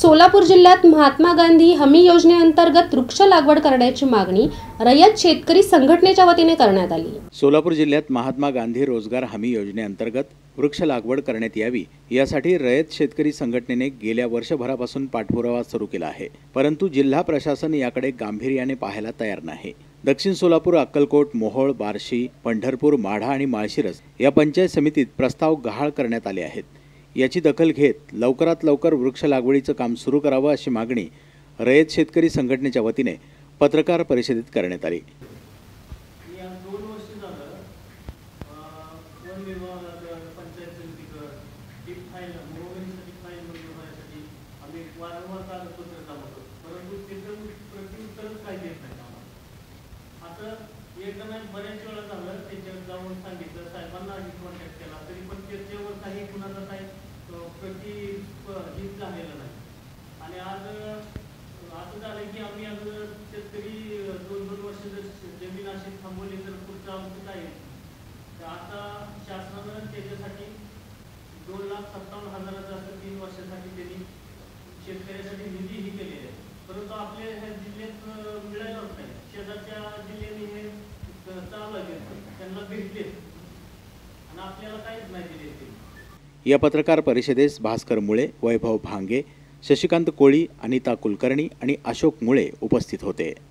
सोलापूर जिल्ह्यात महात्मा गांधी हमी योजनेअंतर्गत वृक्ष लागवड करण्याची मागणी रयत शेतकरी संघटनेच्या वतीने करण्यात आली। सोलापूर जिल्ह्यात महात्मा गांधी रोजगार हमी योजनेअंतर्गत वृक्ष लागवड करण्यात यावी यासाठी रयत शेतकरी संघटनेने गेल्या वर्षभरापासून पाठपुरावा सुरू केला आहे, परंतु जिल्हा प्रशासन याकडे गांभीर्याने पाहायला तयार नाही। दक्षिण सोलापूर, अक्कलकोट, मोहोळ, बार्शी, पंढरपूर, माढा आणि माळशेज या पंचायत समितीत प्रस्ताव गहाळ करण्यात आले आहेत। याची दखल घेत लवकरात लवकर वृक्ष लागवडीचं काम सुरू करावं अशी मागणी रयत शेतकरी संघटनेच्या वतीने पत्रकार परिषदेत करण्यात आली। या पत्रकार परिषदेस भास्कर मुळे, वैभव भांगे, शशिकांत कोळी, अनिता कुलकर्णी आणि अशोक मुळे उपस्थित होते।